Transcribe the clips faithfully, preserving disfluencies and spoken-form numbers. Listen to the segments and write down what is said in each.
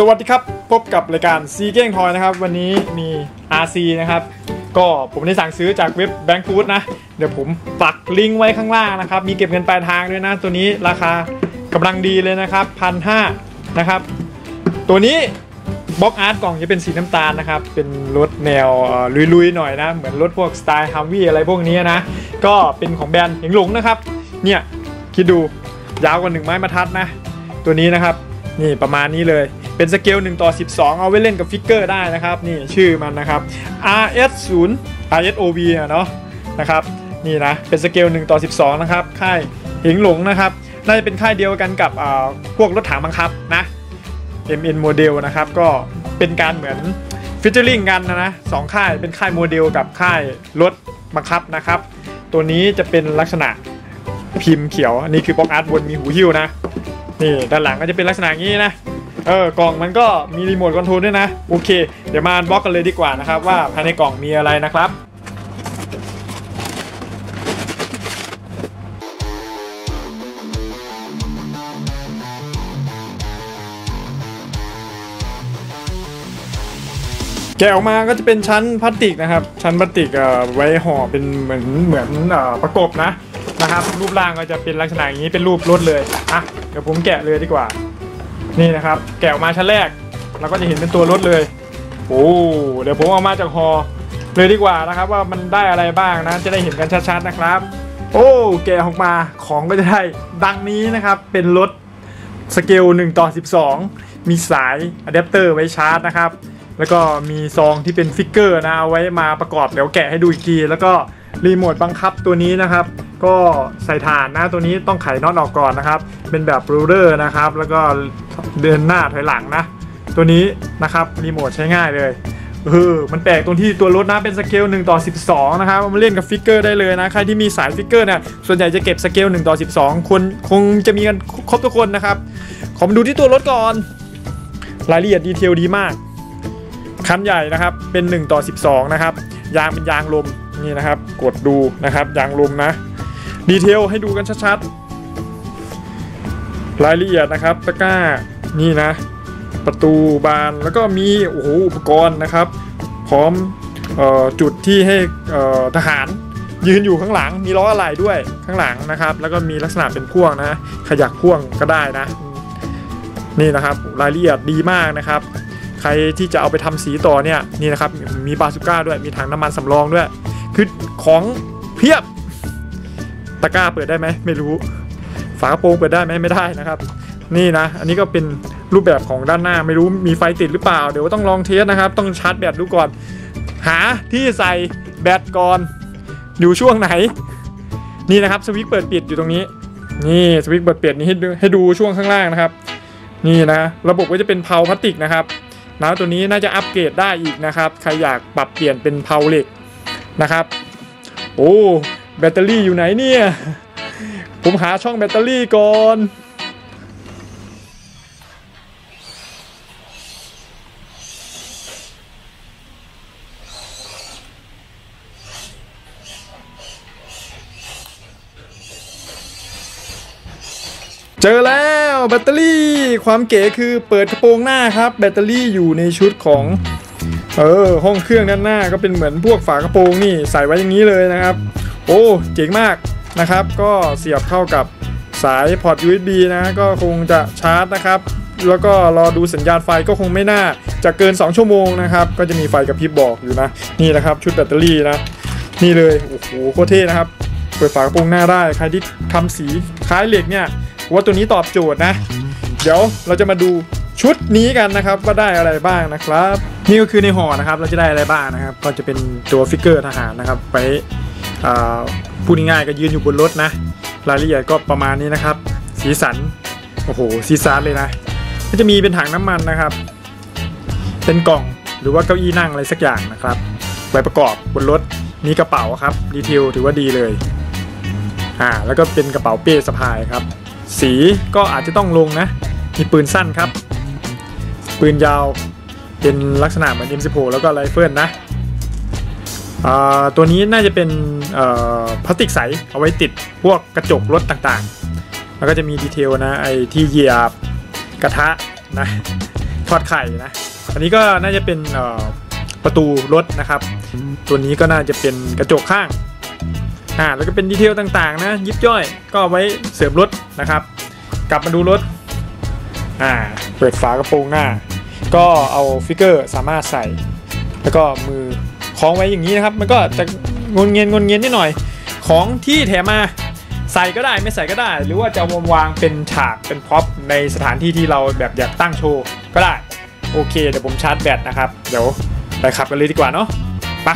สวัสดีครับพบกับรายการซีเก้งทอยนะครับวันนี้มี อาร์ ซี นะครับก็ผมได้สั่งซื้อจากเว็บแบงก์ฟู้ดนะเดี๋ยวผมปักลิงก์ไว้ข้างล่างนะครับมีเก็บเงินปลายทางด้วยนะตัวนี้ราคากำลังดีเลยนะครับพันห้านะครับตัวนี้บล็อกอาร์ตกล่องจะเป็นสีน้ำตาลนะครับเป็นรถแนวลุยๆหน่อยนะเหมือนรถพวกสไตล์ฮัมวี่อะไรพวกนี้นะก็เป็นของแบรนด์เหงหลงนะครับเนี่ยคิดดูยาวกว่าหนึ่งไม้บรรทัดนะตัวนี้นะครับนี่ประมาณนี้เลยเป็นสเกลหนึ่งต่อสิบสองเอาไว้เล่นกับฟิกเกอร์ได้นะครับนี่ชื่อมันนะครับ อาร์ เอส ศูนย์ อาร์ เอส โอ วี เนาะนะครับนี่นะเป็นสเกลหนึ่งต่อสิบสองนะครับค่ายเหงหลงนะครับน่าจะเป็นค่ายเดียวกันกับพวกรถถังบังคับนะ เอ็ม เอ็น โมเดลนะครับก็เป็นการเหมือนฟิชเชอร์ลิงกันนะนะสองค่ายเป็นค่ายโมเดลกับค่ายรถบังคับนะครับตัวนี้จะเป็นลักษณะพิมพ์เขียวอันนี้คือบ็อกอาร์ตบนมีหูหิ้วนะนี่ด้านหลังก็จะเป็นลักษณะนี้นะเออกล่องมันก็มีรีโมทคอนโทรลด้วยนะโอเคเดี๋ยวมาบล็อกกันเลยดีกว่านะครับว่าภายในกล่องมีอะไรนะครับแกะออกมาก็จะเป็นชั้นพลาสติกนะครับชั้นพลาสติกไว้ห่อเป็นเหมือนเหมือนประกบนะนะครับรูปร่างก็จะเป็นลักษณะอย่างนี้เป็นรูปรถเลยอ่ะเดี๋ยวผมแกะเลยดีกว่านี่นะครับแกะออกมาชั้นแรกเราก็จะเห็นเป็นตัวรถเลยโอ้เดี๋ยวผมเอามาจากฮอเลยดีกว่านะครับว่ามันได้อะไรบ้างนะจะได้เห็นกันชัดๆนะครับโอ้แกะออกมาของก็จะได้ดังนี้นะครับเป็นรถสเกลหนึ่งต่อสิบสองมีสายอะแดปเตอร์ไว้ชาร์จนะครับแล้วก็มีซองที่เป็นฟิกเกอร์นะเอาไว้มาประกอบเดี๋ยวแกะให้ดูอีกทีแล้วก็รีโมทบังคับตัวนี้นะครับก็ใส่ฐานนะตัวนี้ต้องไขน็อตออกก่อนนะครับเป็นแบบรูเลอร์นะครับแล้วก็เดินหน้าถอยหลังนะตัวนี้นะครับรีโมทใช้ง่ายเลยเออมันแปลกตรงที่ตัวรถนะเป็นสเกลหนึ่งต่อสิบสองนะครับมันเล่นกับฟิกเกอร์ได้เลยนะใครที่มีสายฟิกเกอร์เนี่ยส่วนใหญ่จะเก็บสเกลหนึ่งต่อสิบสองคนคงจะมีกันครบทุกคนนะครับขอมาดูที่ตัวรถก่อนรายละเอียดดีเทลดีมากคันใหญ่นะครับเป็นหนึ่งต่อสิบสองนะครับยางเป็นยางลมนี่นะครับกดดูนะครับยางลมนะดีเทลให้ดูกันชัดๆรายละเอียดนะครับตะกร้านี่นะประตูบานแล้วก็มีโอ้โหอุปกรณ์นะครับพร้อมเอ่อจุดที่ให้เอ่อทหารยืนอยู่ข้างหลังมีล้ออะไหล่ด้วยข้างหลังนะครับแล้วก็มีลักษณะเป็นพ่วงนะขยักพ่วงก็ได้นะนี่นะครับรายละเอียดดีมากนะครับใครที่จะเอาไปทำสีต่อเนี่ยนี่นะครับมีบาซูก้าด้วยมีถังน้ำมันสำรองด้วยคือของเพียบตะกร้าเปิดได้ไหมไม่รู้ฝากระโปรงเปิดได้ไหมไม่ได้นะครับนี่นะอันนี้ก็เป็นรูปแบบของด้านหน้าไม่รู้มีไฟติดหรือเปล่าเดี๋ยวต้องลองเทสนะครับต้องชาร์จแบตดูก่อนหาที่ใส่แบตก่อนอยู่ช่วงไหนนี่นะครับสวิตช์เปิดปิดอยู่ตรงนี้นี่สวิตช์เปิดปิดนี่ให้ดูให้ดูช่วงข้างล่างนะครับนี่นะระบบก็จะเป็นเพลาพลาสติกนะครับแล้วตัวนี้น่าจะอัปเกรดได้อีกนะครับใครอยากปรับเปลี่ยนเป็นเพลาเหล็กนะครับโอ้แบตเตอรี่อยู่ไหนเนี่ยผมหาช่องแบตเตอรี่ก่อนเจอแล้วแบตเตอรี่ความเก๋คือเปิดกระโปรงหน้าครับแบตเตอรี่อยู่ในชุดของเออห้องเครื่องด้านหน้าก็เป็นเหมือนพวกฝากระโปรงนี่ใส่ไว้อย่างนี้เลยนะครับโอ้เจ๋งมากนะครับก็เสียบเข้ากับสายพอร์ต ยู เอส บี นะก็คงจะชาร์จนะครับแล้วก็รอดูสัญญาณไฟก็คงไม่น่าจะเกินสองชั่วโมงนะครับก็จะมีไฟกระพริบบอกอยู่นะนี่นะครับชุดแบตเตอรี่นะนี่เลยโอ้โหโคตรเท่นะครับเปิดฝากระโปรงหน้าได้ใครที่ทำสีคล้ายเหล็กเนี่ยว่าตัวนี้ตอบโจทย์นะเดี๋ยวเราจะมาดูชุดนี้กันนะครับว่าได้อะไรบ้างนะครับนี่ก็คือในห่อนะครับเราจะได้อะไรบ้างนะครับก็จะเป็นตัวฟิกเกอร์ทหารนะครับไปพูดง่ายๆก็ยืนอยู่บนรถนะรายละเอียดก็ประมาณนี้นะครับสีสันโอ้โหสีสันเลยนะก็จะมีเป็นถังน้ำมันนะครับเป็นกล่องหรือว่าเก้าอี้นั่งอะไรสักอย่างนะครับใบประกอบบนรถมีกระเป๋าครับดีเทลถือว่าดีเลยอ่าแล้วก็เป็นกระเป๋าเป้สะพายครับสีก็อาจจะต้องลงนะมีปืนสั้นครับปืนยาวเป็นลักษณะเหมือน เอ็ม สิบหก แล้วก็ไรเฟิลนะตัวนี้น่าจะเป็นพลาสติกใสเอาไว้ติดพวกกระจกรถต่างๆแล้วก็จะมีดีเทลนะไอ้ที่เหยียบกระทะนะ ถอดไข่นะอันนี้ก็น่าจะเป็นประตูรถนะครับตัวนี้ก็น่าจะเป็นกระจกข้างอ่าแล้วก็เป็นดีเทลต่างๆนะยิบย่อยก็ไว้เสริมรถนะครับกลับมาดูรถอ่าเปิดฝากระโปรงหน้าก็เอาฟิกเกอร์สามารถใส่แล้วก็มือคล้องไว้อย่างนี้นะครับมันก็จะงนเงียนงนเงียนนิดหน่อยของที่แถมมาใส่ก็ได้ไม่ใส่ก็ได้หรือว่าจะวางเป็นฉากเป็นพ็อปในสถานที่ที่เราแบบอยากตั้งโชว์ก็ได้โอเคเดี๋ยวผมชาร์จแบตนะครับเดี๋ยวไปขับกันเลยดีกว่าเนาะไป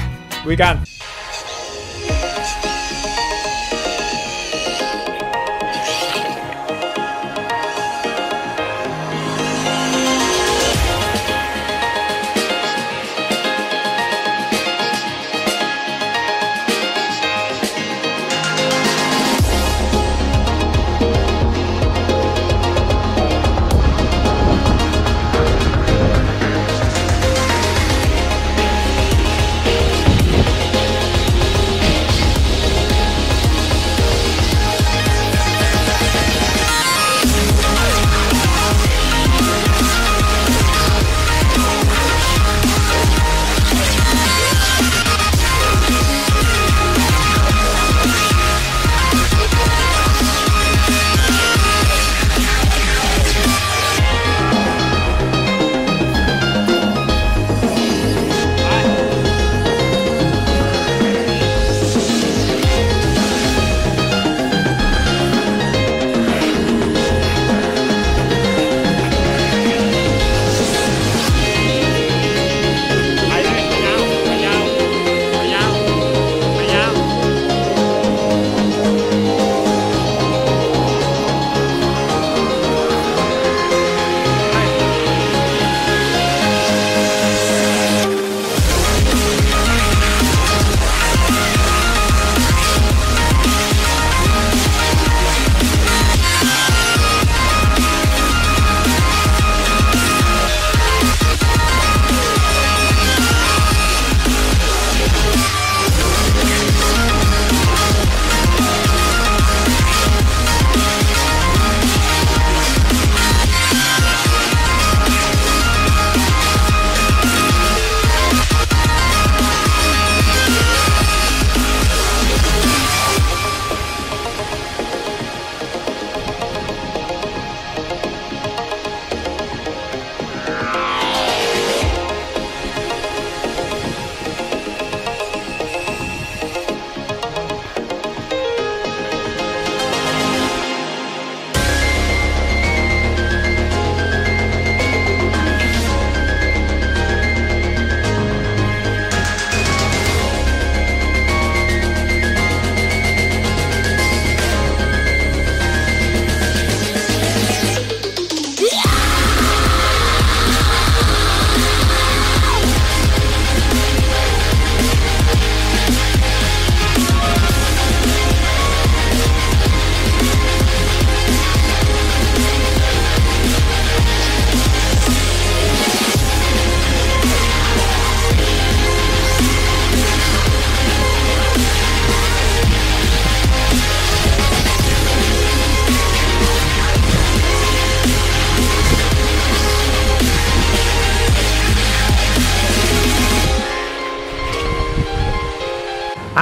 ลุยกัน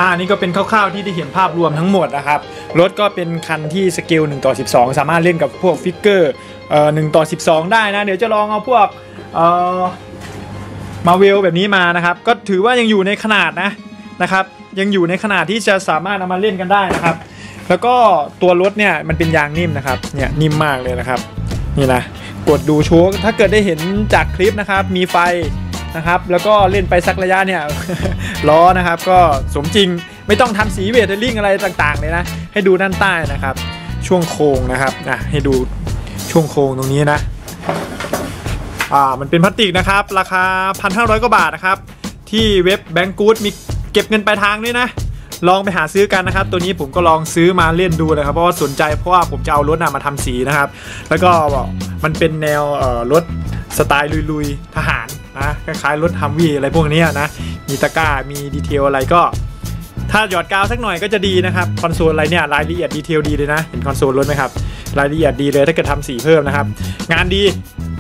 อ่านี่ก็เป็นคร่าวๆที่ได้เห็นภาพรวมทั้งหมดนะครับรถก็เป็นคันที่สเกลหนึ่งต่อสิบสองสามารถเล่นกับพวกฟิกเกอร์เอ่อหนึ่งต่อสิบสองได้นะเดี๋ยวจะลองเอาพวกเอ่อมาเวลแบบนี้มานะครับก็ถือว่ายังอยู่ในขนาดนะนะครับยังอยู่ในขนาดที่จะสามารถเอามาเล่นกันได้นะครับแล้วก็ตัวรถเนี่ยมันเป็นยางนิ่มนะครับเนี่ยนิ่มมากเลยนะครับนี่นะกดดูโชว์ถ้าเกิดได้เห็นจากคลิปนะครับมีไฟนะครับแล้วก็เล่นไปสักระยะเนี่ยล้อนะครับก็สมจริงไม่ต้องทำสีเวทเทลลิ่งอะไรต่างๆเลยนะให้ดูด้านใต้นะครับช่วงโค้งนะครับอ่ะให้ดูช่วงโค้งตรงนี้นะอ่ามันเป็นพลาสติกนะครับราคา หนึ่งพันห้าร้อย กว่าบาทนะครับที่เว็บแบงก์กู๊ดมีเก็บเงินปลายทางด้วยนะลองไปหาซื้อกันนะครับตัวนี้ผมก็ลองซื้อมาเล่นดูนะครับเพราะว่าสนใจเพราะว่าผมจะเอารถน่ะมาทำสีนะครับแล้วก็มันเป็นแนวเอ่อรถสไตล์ลุยๆทหารนะคล้ายๆรถฮัมวี่อะไรพวกนี้นะมีตะกร้ามีดีเทลอะไรก็ถ้าหยอดกาวสักหน่อยก็จะดีนะครับคอนโซลอะไรเนี่ยรายละเอียดดีเทลดีเลยนะเห็นคอนโซลรถไหมครับรายละเอียดดีเลยถ้าเกิดทำสีเพิ่มนะครับงานดี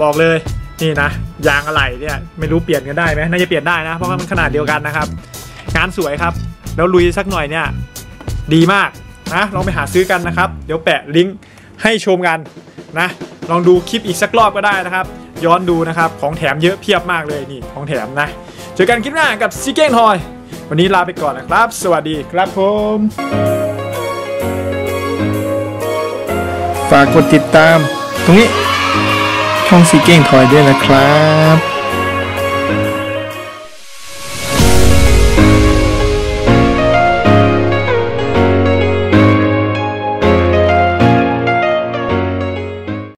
บอกเลย นี่นะยางอะไหล่เนี่ยไม่รู้เปลี่ยนกันได้ไหมน่าจะเปลี่ยนได้นะเพราะมันขนาดเดียวกันนะครับงานสวยครับแล้วลุยสักหน่อยเนี่ยดีมากนะลองไปหาซื้อกันนะครับเดี๋ยวแปะลิงก์ให้ชมกันนะลองดูคลิปอีกสักรอบก็ได้นะครับย้อนดูนะครับของแถมเยอะเพียบมากเลยนี่ของแถมนะเจอกันคลิปหน้ากับซีเก้นฮอยวันนี้ลาไปก่อนนะครับสวัสดีครับผมฝากกดติดตามตรงนี้ช่องซีเก้นฮอยด้วยนะครับ